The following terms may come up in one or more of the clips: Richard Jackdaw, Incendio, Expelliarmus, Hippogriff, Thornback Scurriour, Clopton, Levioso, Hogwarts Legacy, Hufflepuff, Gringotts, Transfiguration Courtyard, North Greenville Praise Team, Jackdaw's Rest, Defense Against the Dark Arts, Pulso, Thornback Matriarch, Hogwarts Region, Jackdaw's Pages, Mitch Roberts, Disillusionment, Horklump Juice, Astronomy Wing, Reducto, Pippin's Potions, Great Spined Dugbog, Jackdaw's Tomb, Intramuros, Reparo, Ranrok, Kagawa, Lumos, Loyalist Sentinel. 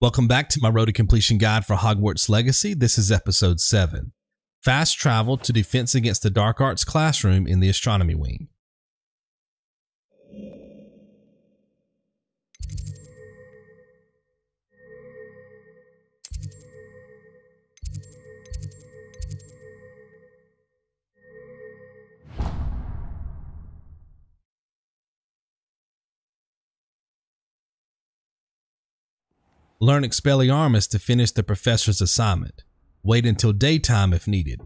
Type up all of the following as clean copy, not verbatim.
Welcome back to my Road to Completion guide for Hogwarts Legacy. This is episode 7. Fast travel to Defense Against the Dark Arts classroom in the Astronomy Wing. Learn Expelliarmus to finish the professor's assignment. Wait until daytime if needed.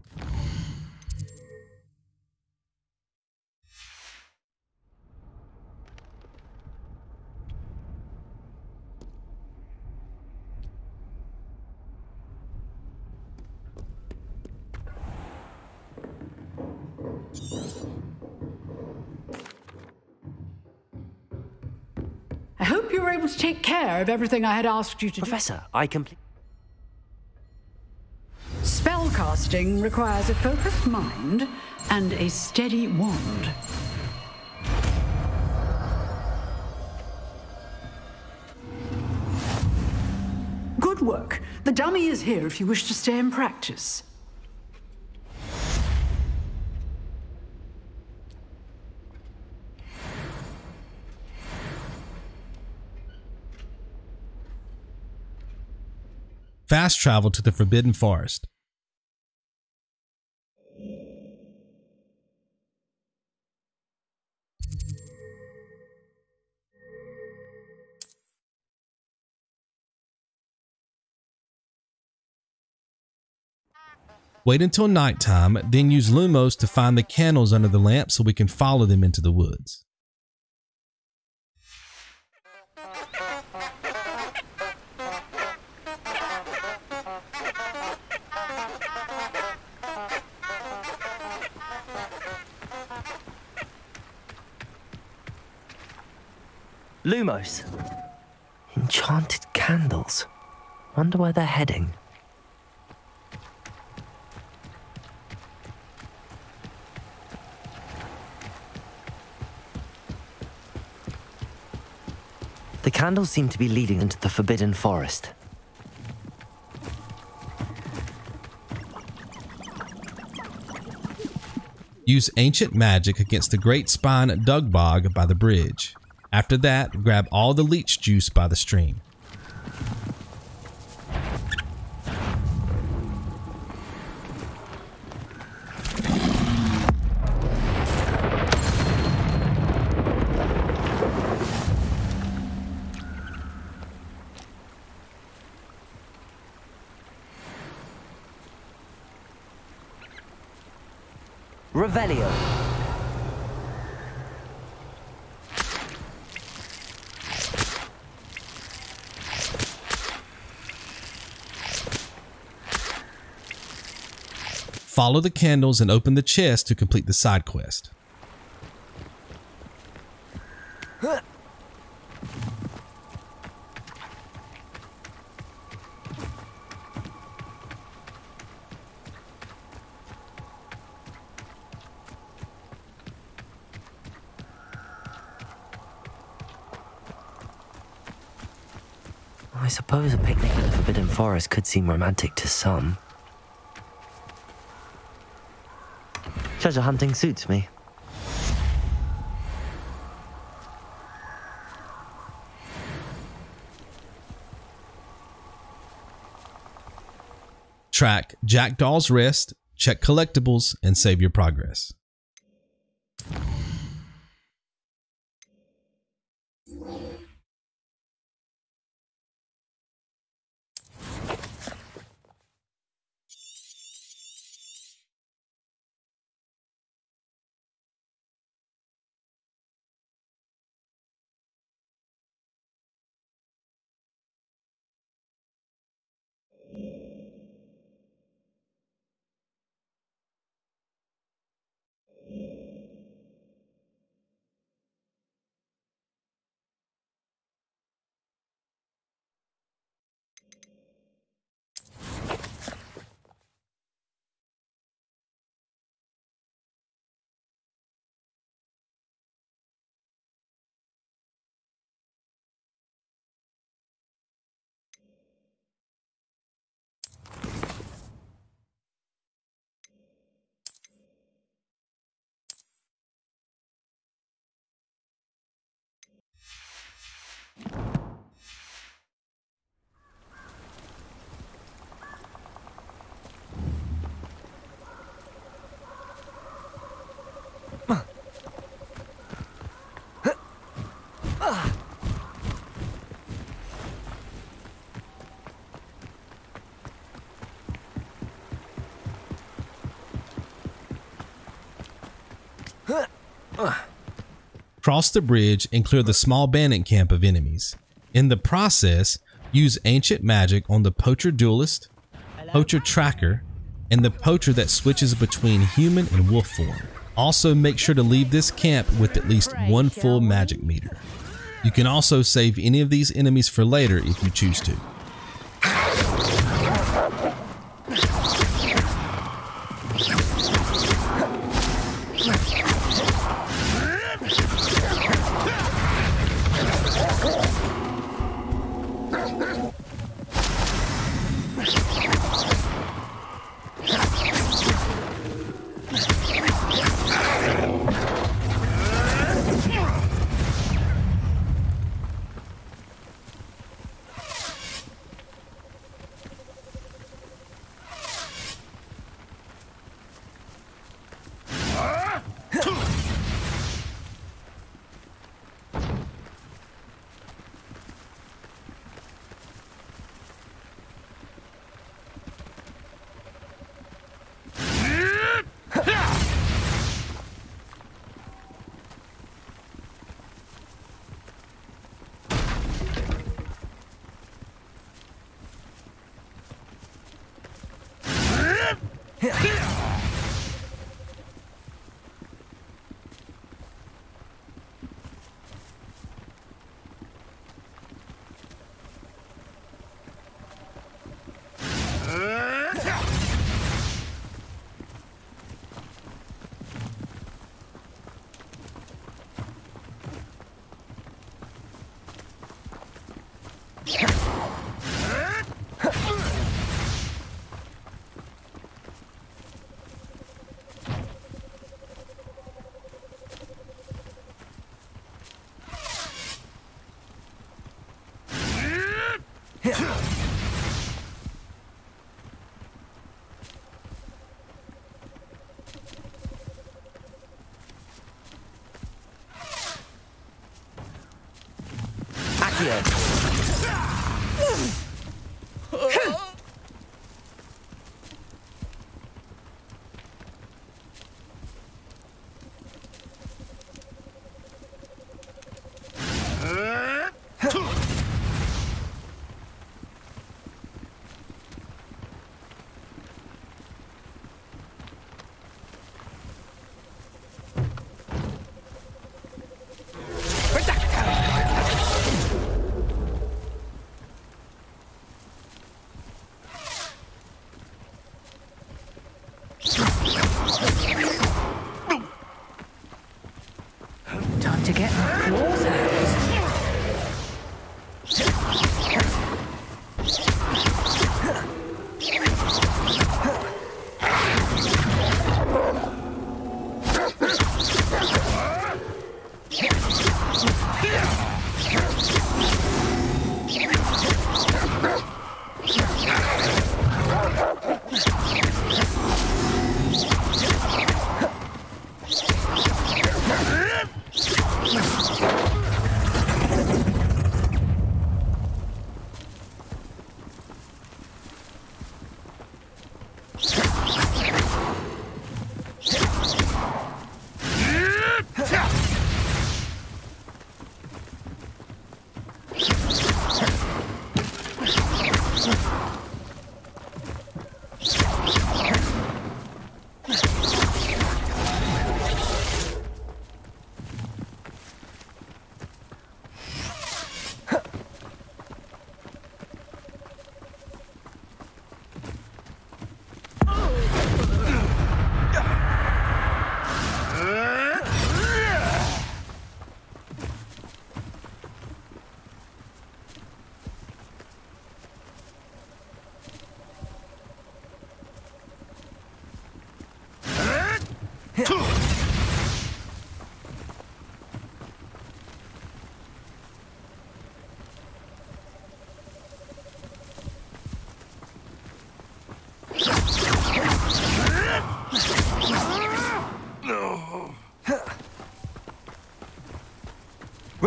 I hope you were able to take care of everything I had asked you to do. Professor, I complete. Spellcasting requires a focused mind and a steady wand. Good work. The dummy is here if you wish to stay and practice. Fast travel to the Forbidden Forest. Wait until nighttime, then use Lumos to find the candles under the lamp so we can follow them into the woods. Lumos. Enchanted candles. Wonder where they're heading. The candles seem to be leading into the Forbidden Forest. Use ancient magic against the Great Spined Dugbog by the bridge. After that, grab all the leech juice by the stream. Revelio. Follow the candles and open the chest to complete the side quest. I suppose a picnic in the Forbidden Forest could seem romantic to some. Treasure hunting suits me. Track Jackdaw's Rest, check collectibles, and save your progress. Cross the bridge and clear the small bandit camp of enemies. In the process, use ancient magic on the Poacher Duelist, Poacher Tracker, and the Poacher that switches between human and wolf form. Also make sure to leave this camp with at least one full magic meter. You can also save any of these enemies for later if you choose to.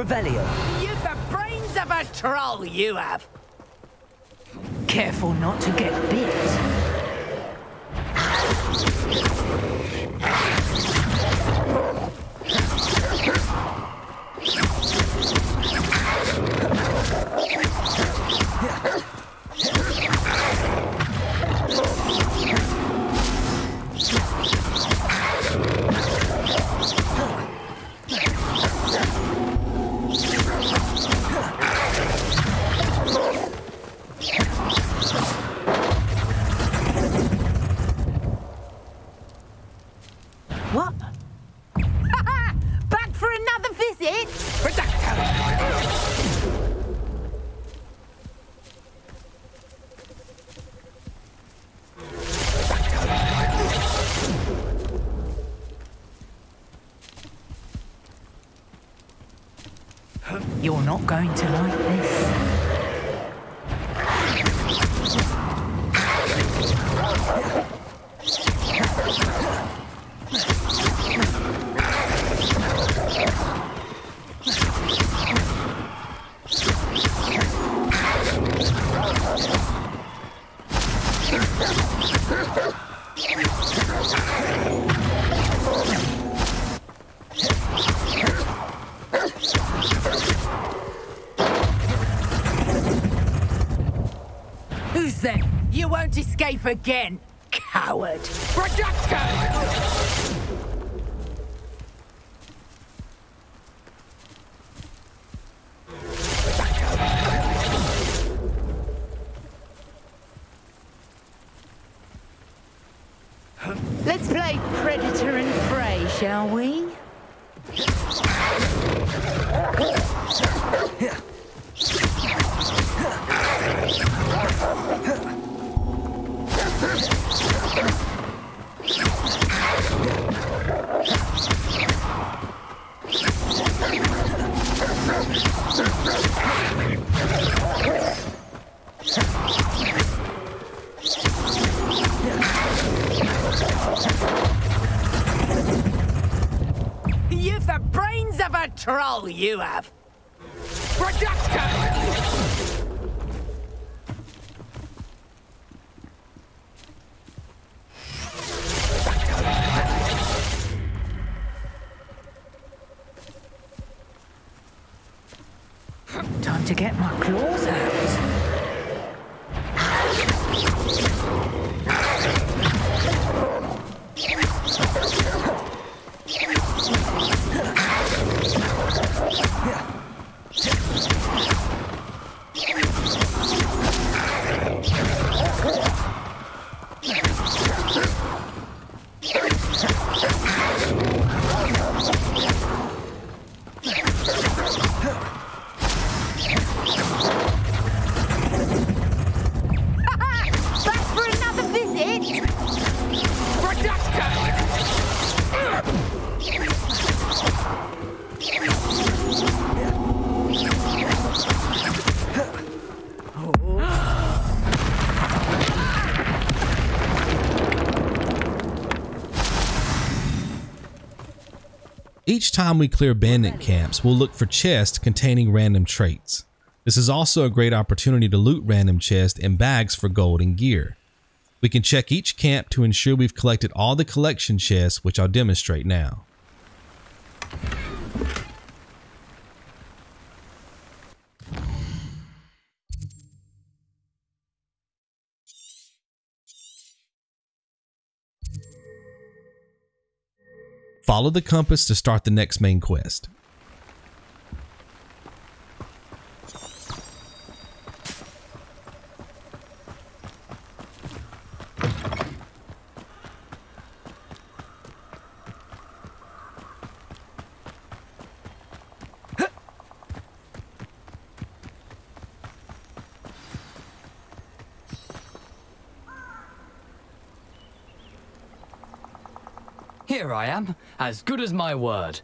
Revelio. You've the brains of a troll, you have. Careful not to get bit. What? Back for another visit? Reducto. You're not going to like this. Who's them? You won't escape again, coward. Reducto! Let's play Predator and Prey, shall we? You've the brains of a troll, you have. Reducto! Time to get my claws out. Each time we clear bandit camps, we'll look for chests containing random traits. This is also a great opportunity to loot random chests and bags for gold and gear. We can check each camp to ensure we've collected all the collection chests, which I'll demonstrate now. Follow the compass to start the next main quest. Here I am, as good as my word.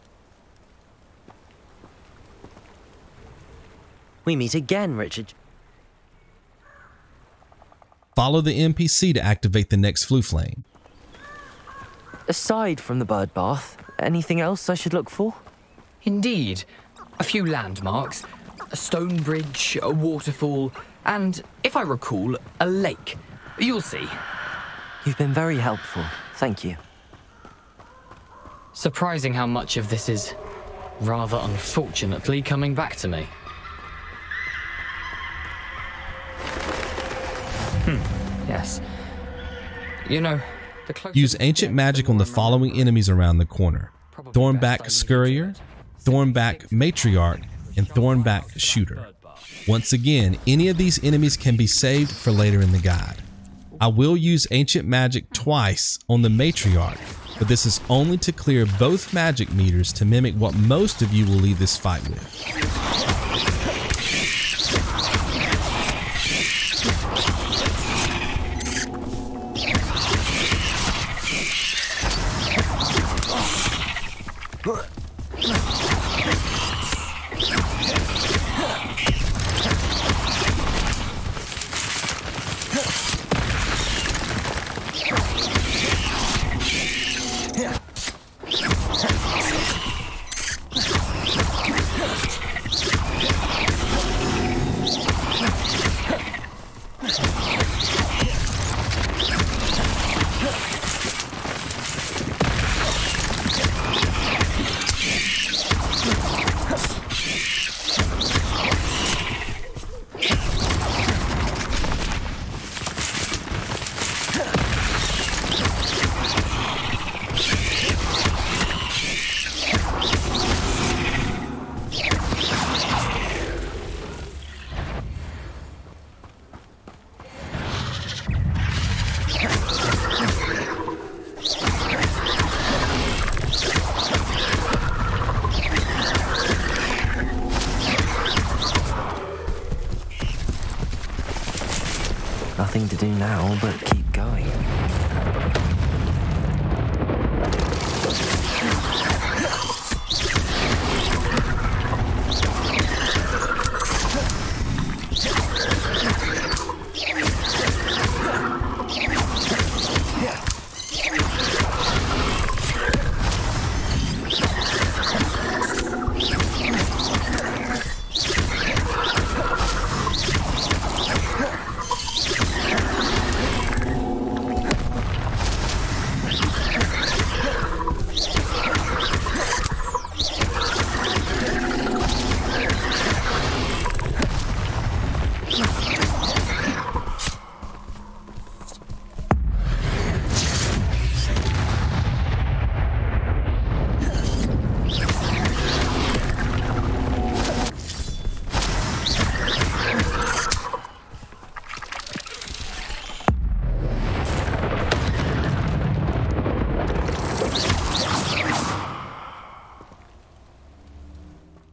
We meet again, Richard. Follow the NPC to activate the next Floo Flame. Aside from the bird bath, anything else I should look for? Indeed. a few landmarks, a stone bridge, a waterfall, and, if I recall, a lake. You'll see. You've been very helpful. Thank you. Surprising how much of this is, rather unfortunately, coming back to me. Yes. You know, use ancient magic on the following enemies around the corner: Thornback Scurrier, Thornback Matriarch, and Thornback Shooter. Once again, any of these enemies can be saved for later in the guide. I will use ancient magic twice on the Matriarch, but this is only to clear both magic meters to mimic what most of you will leave this fight with. Nothing to do now, but keep going.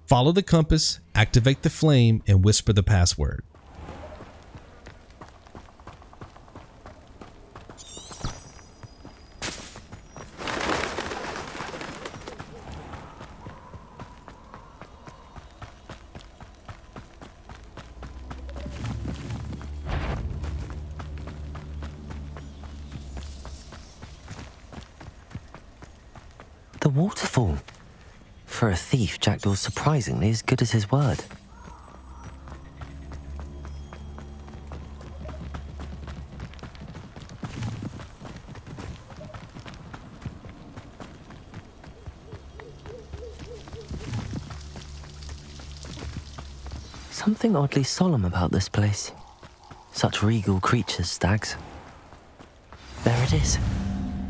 Follow the compass, activate the flame, and whisper the password. The waterfall. For a thief, Jackdaw's surprisingly as good as his word. Something oddly solemn about this place. Such regal creatures, stags. There it is,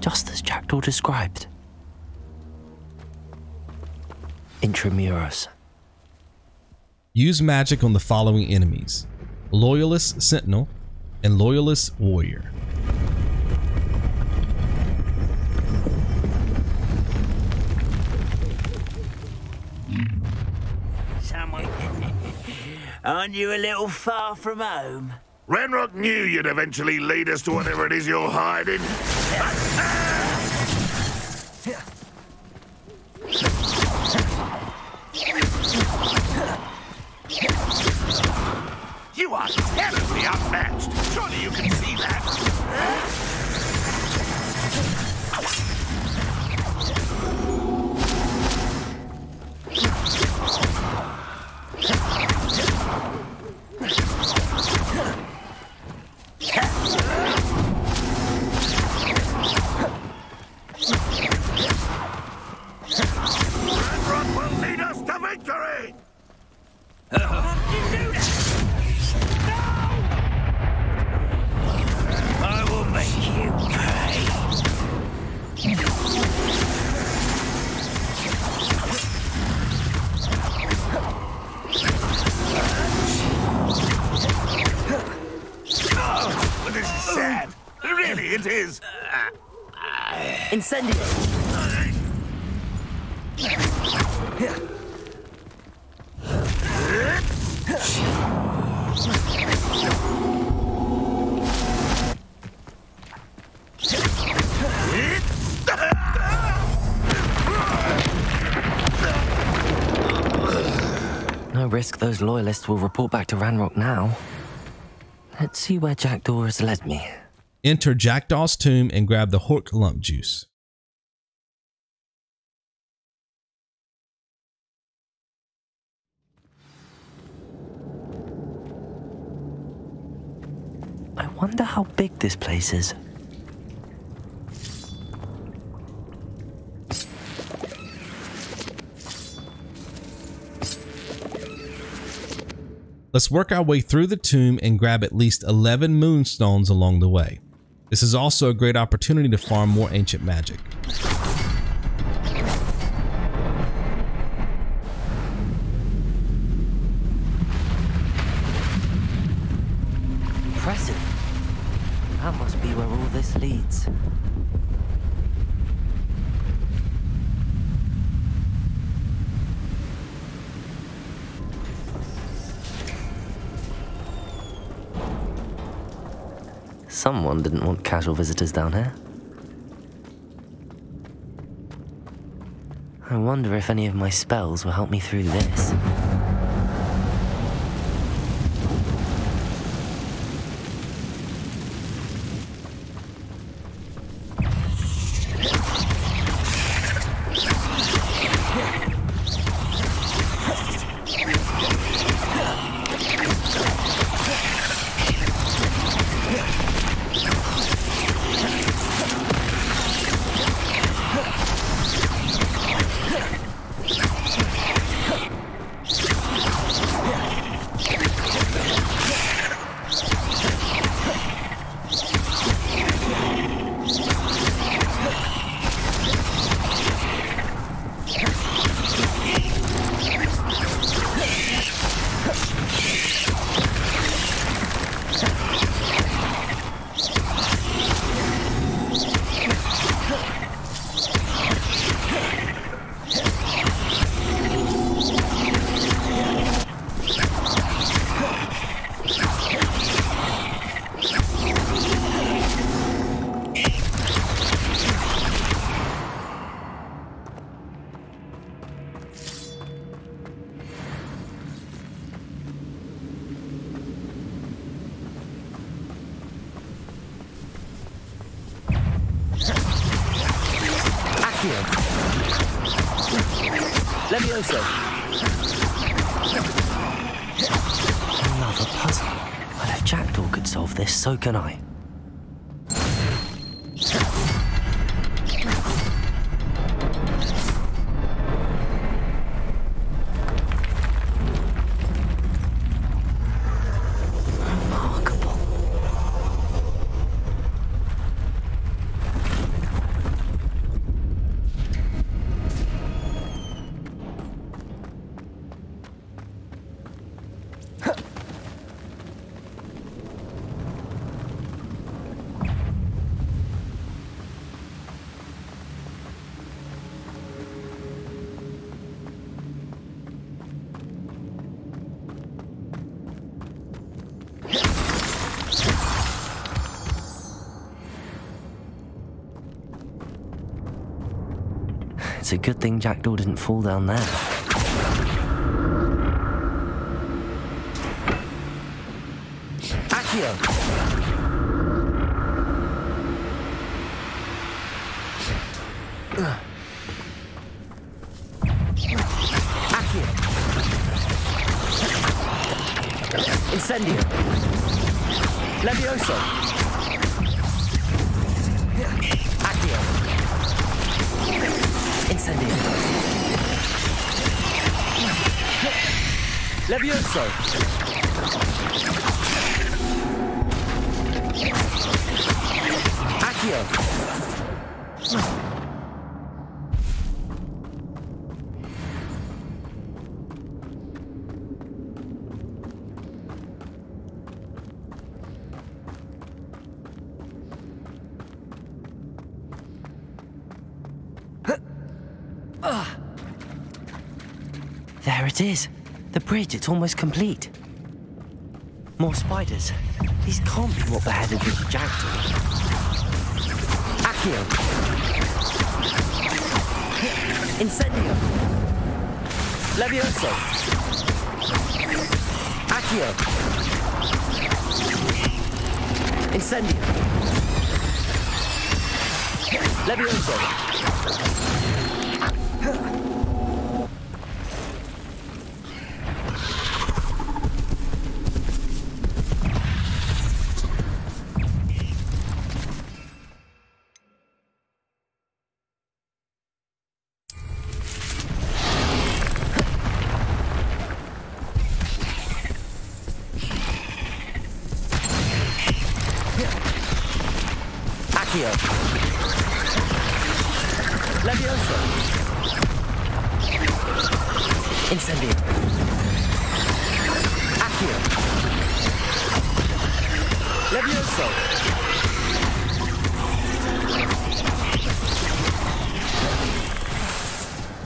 just as Jackdaw described. Intramuros. Use magic on the following enemies: Loyalist Sentinel and Loyalist Warrior. Someone. Aren't you a little far from home? Ranrok knew you'd eventually lead us to whatever it is you're hiding. You are terribly unmatched. Surely you can see that. sad. Really, it is. Incendio. No risk those loyalists will report back to Ranrok now. Let's see where Jackdaw has led me. Enter Jackdaw's Tomb and grab the Horklump Juice. I wonder how big this place is. Let's work our way through the tomb and grab at least 11 moonstones along the way. This is also a great opportunity to farm more ancient magic. Impressive. That must be where all this leads. Someone didn't want casual visitors down here. I wonder if any of my spells will help me through this. Levioso. Another puzzle. Well, if Jackdaw could solve this, so can I. It's a good thing Jackdaw didn't fall down there. Accio! Accio! Incendio! Levioso! Accio! Incendio. Levioso. Accio. There it is. The bridge, it's almost complete. More spiders. These can't be what beheaded this jackdaw. Accio! Incendio! Levioso! Accio! Incendio! Levioso!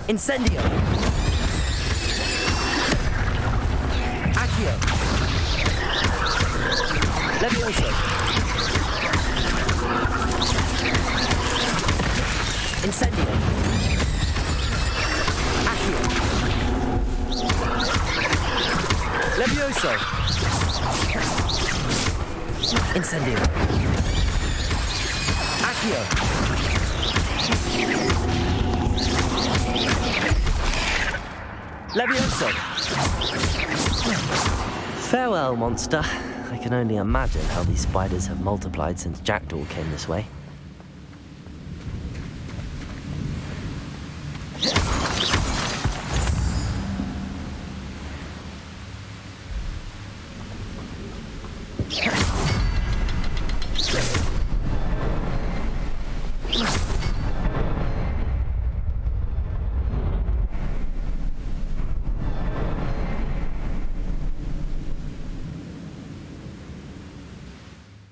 Incendio! Accio! Levioso! Incendio! Accio! Levioso! Incendio! Accio! Levioso! Farewell, monster. I can only imagine how these spiders have multiplied since Jackdaw came this way.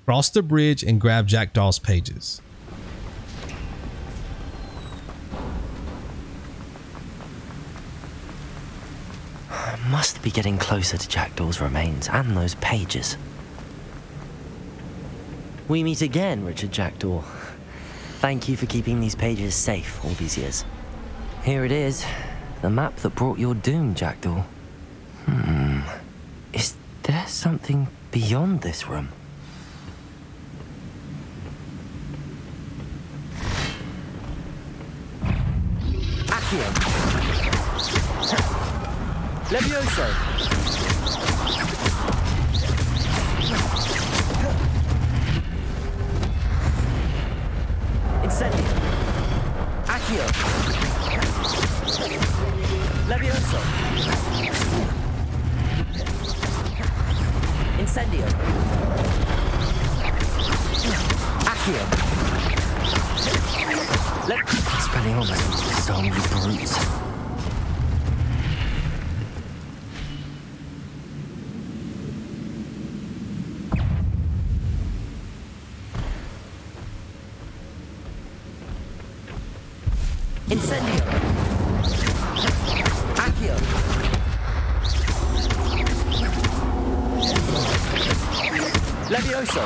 Cross the bridge and grab Jackdaw's Pages. I must be getting closer to Jackdaw's remains and those pages. We meet again, Richard Jackdaw. Thank you for keeping these pages safe all these years. Here it is, the map that brought your doom, Jackdaw. Is there something beyond this room? Levioso! Incendio! Accio! Levioso! Incendio! Accio! Expelliarmus, so many brutes. Incendio! Accio! Levioso!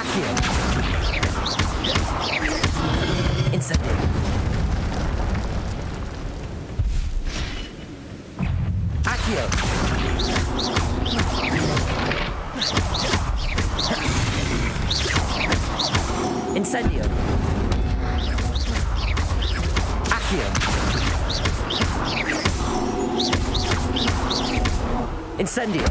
Accio! Incendio! Accio! Incendio! Incendio! Accio! Incendio!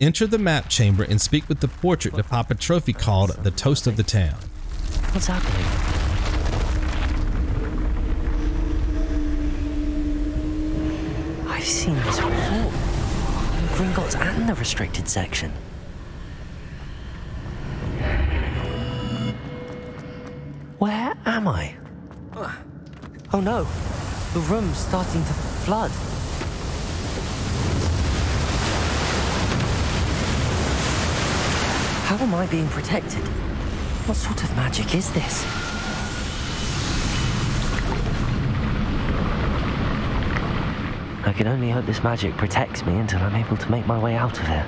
Enter the map chamber and speak with the portrait to pop a trophy called the Toast of the Town. What's happening? I I've seen this before. In Gringotts and the restricted section. Where am I? Oh no, the room's starting to flood. How am I being protected? What sort of magic is this? I can only hope this magic protects me until I'm able to make my way out of here.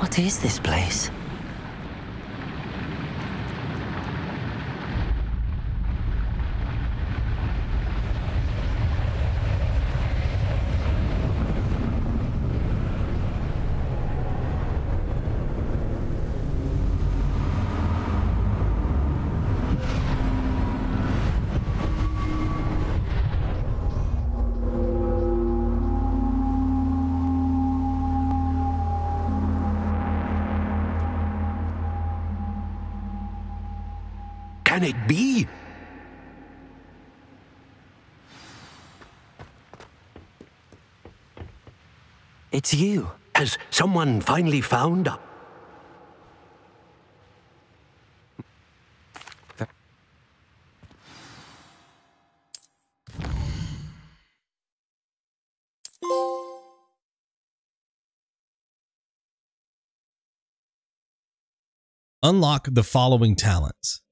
What is this place? Can it be? It's you. Has someone finally found a... Unlock the following talents.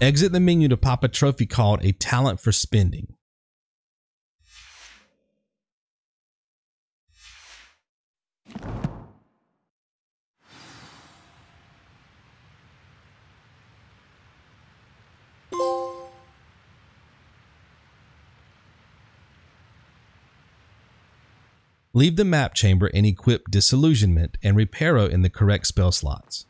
Exit the menu to pop a trophy called a talent for spending. Leave the map chamber and equip Disillusionment and Reparo in the correct spell slots.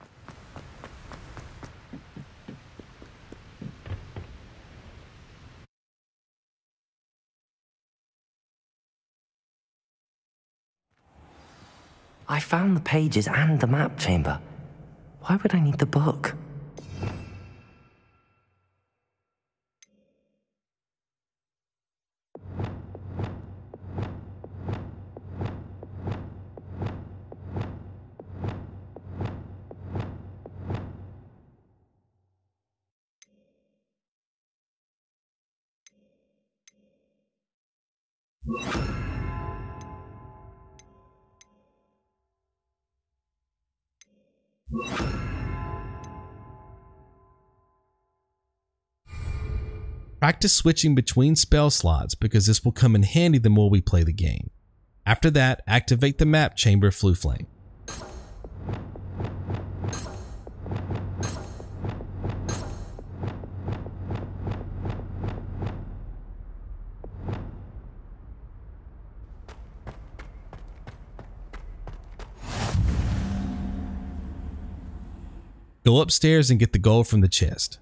I found the pages and the map chamber. Why would I need the book? Practice switching between spell slots because this will come in handy the more we play the game. After that, activate the map chamber Floo Flame. Go upstairs and get the gold from the chest.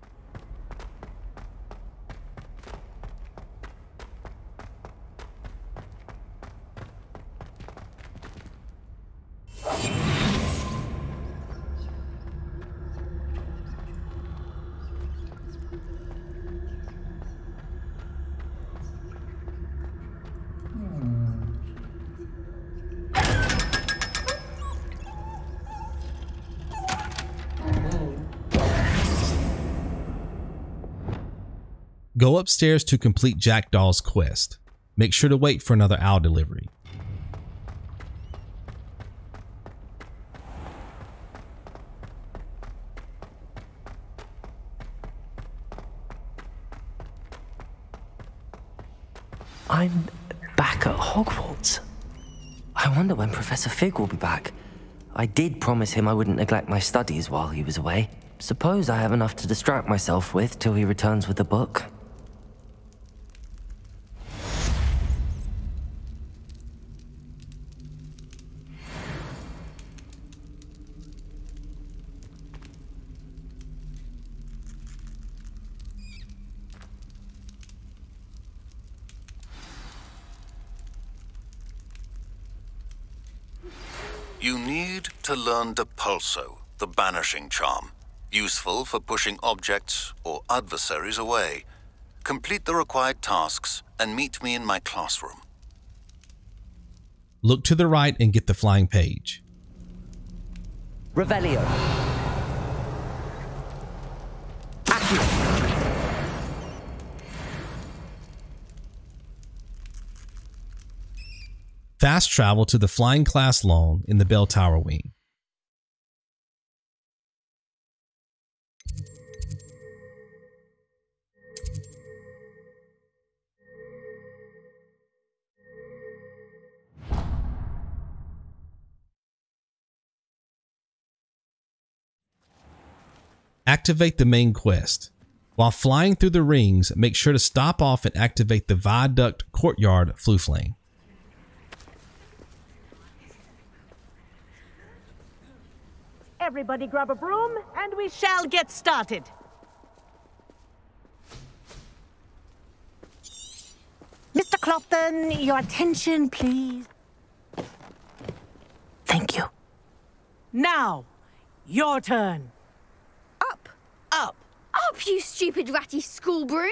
Go upstairs to complete Jackdaw's quest. Make sure to wait for another owl delivery. I'm back at Hogwarts. I wonder when Professor Fig will be back. I did promise him I wouldn't neglect my studies while he was away. Suppose I have enough to distract myself with till he returns with the book. You need to learn the Pulso, the banishing charm, useful for pushing objects or adversaries away. Complete the required tasks and meet me in my classroom. Look to the right and get the flying page. Revelio. Accio. Fast travel to the flying class lawn in the bell tower wing. Activate the main quest. While flying through the rings, make sure to stop off and activate the viaduct courtyard Floo Flame. Everybody grab a broom, and we shall get started. Mr. Clopton, your attention, please. Thank you. Now, your turn. Up, up, up, you stupid ratty school broom.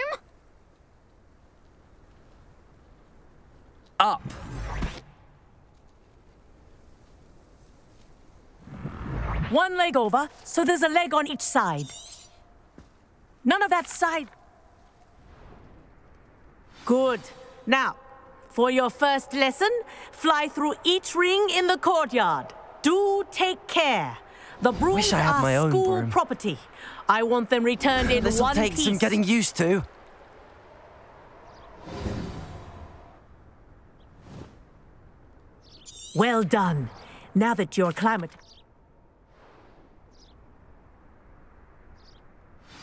Up. One leg over, so there's a leg on each side. None of that side. Good. Now, for your first lesson, fly through each ring in the courtyard. Do take care. The brooms are school property. I want them returned in one piece. This will take some getting used to. Well done. Now that you're acclimated.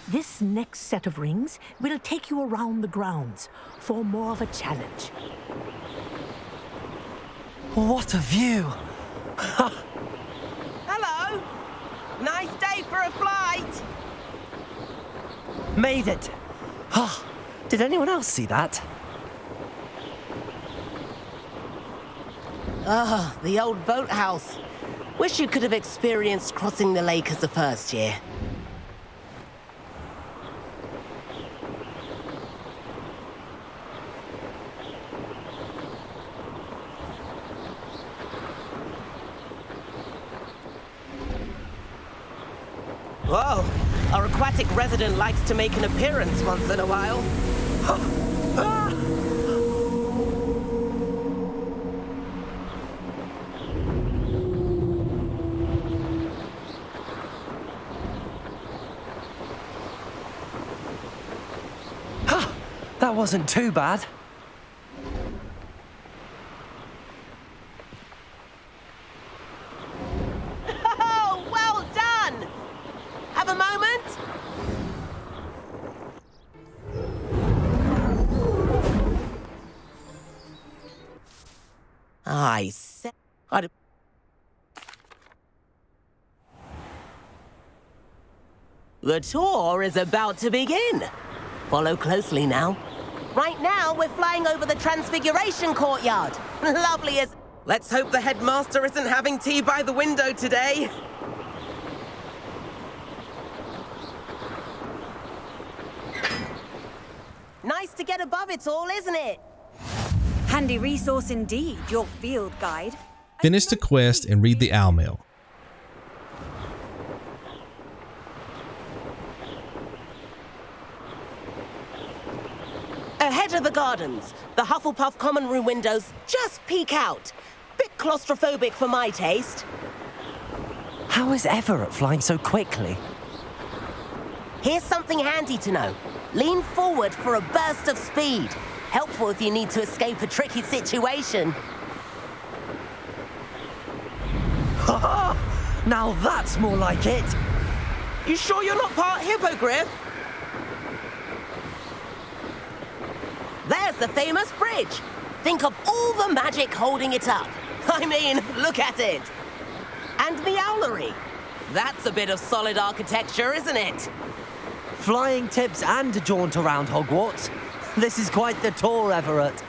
This next set of rings will take you around the grounds for more of a challenge. What a view! Hello! Nice day for a flight! Made it! Oh, did anyone else see that? Ah, the old boathouse. Wish you could have experienced crossing the lake as the first year. Whoa, our aquatic resident likes to make an appearance once in a while. That wasn't too bad. I said, the tour is about to begin. Follow closely now. Right now, we're flying over the Transfiguration Courtyard. Lovely as... Let's hope the headmaster isn't having tea by the window today. Nice to get above it all, isn't it? Handy resource indeed, your field guide. Finish the quest and read the owl mail. Head of the gardens. The Hufflepuff common room windows just peek out. Bit claustrophobic for my taste. How is Everett flying so quickly? Here's something handy to know. Lean forward for a burst of speed. Helpful if you need to escape a tricky situation. Ha-ha! Now that's more like it! You sure you're not part hippogriff? There's the famous bridge. Think of all the magic holding it up. I mean, look at it. And Meowlery. That's a bit of solid architecture, isn't it? Flying tips and a jaunt around Hogwarts. This is quite the tour, Everett.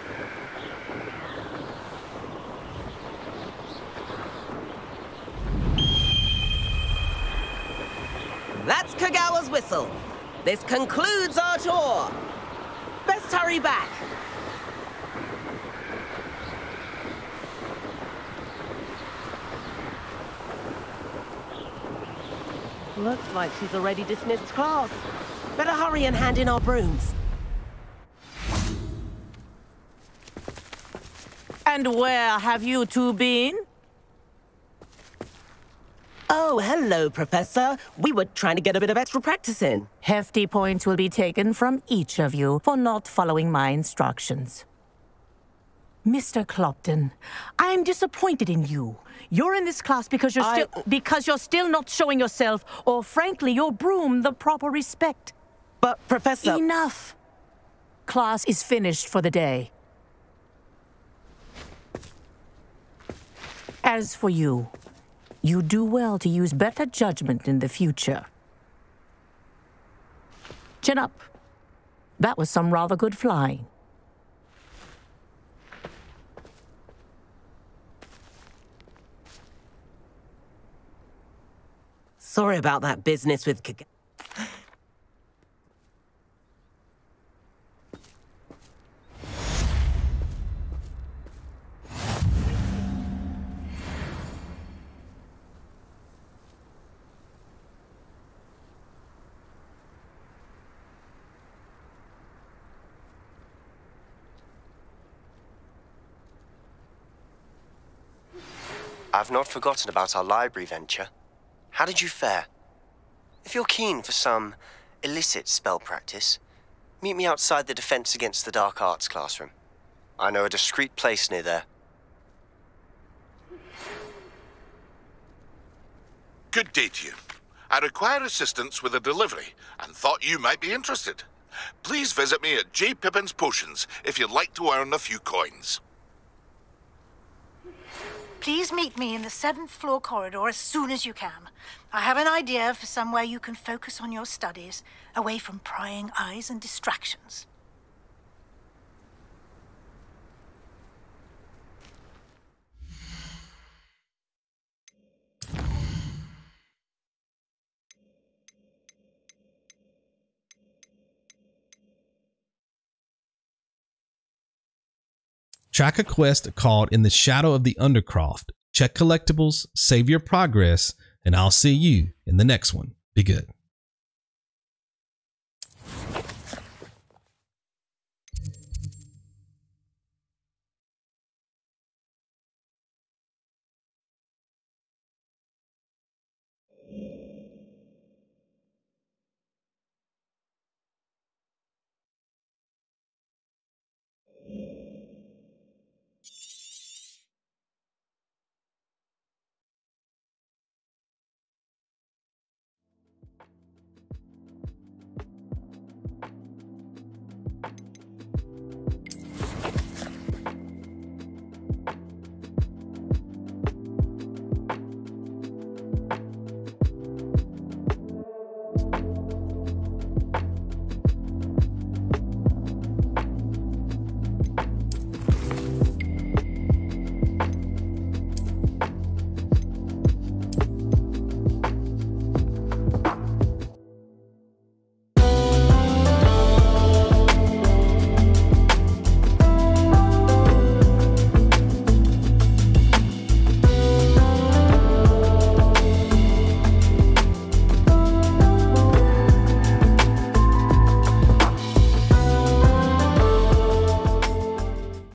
That's Kagawa's whistle. This concludes our tour. Best hurry back. Looks like she's already dismissed class. Better hurry and hand in our brooms. And where have you two been? Oh, hello, Professor. We were trying to get a bit of extra practice in. Hefty points will be taken from each of you for not following my instructions. Mr. Clopton, I'm disappointed in you. You're in this class because you're still not showing yourself, or frankly, your broom the proper respect. But, Professor... Enough! Class is finished for the day. As for you, you do well to use better judgment in the future. Chin up. That was some rather good flying. Sorry about that business with Kagawa. I've not forgotten about our library venture. How did you fare? If you're keen for some illicit spell practice, meet me outside the Defense Against the Dark Arts classroom. I know a discreet place near there. Good day to you. I require assistance with a delivery and thought you might be interested. Please visit me at J. Pippin's Potions if you'd like to earn a few coins. Please meet me in the 7th floor corridor as soon as you can. I have an idea for somewhere you can focus on your studies, away from prying eyes and distractions. Track a quest called In the Shadow of the Undercroft. Check collectibles, save your progress, and I'll see you in the next one. Be good.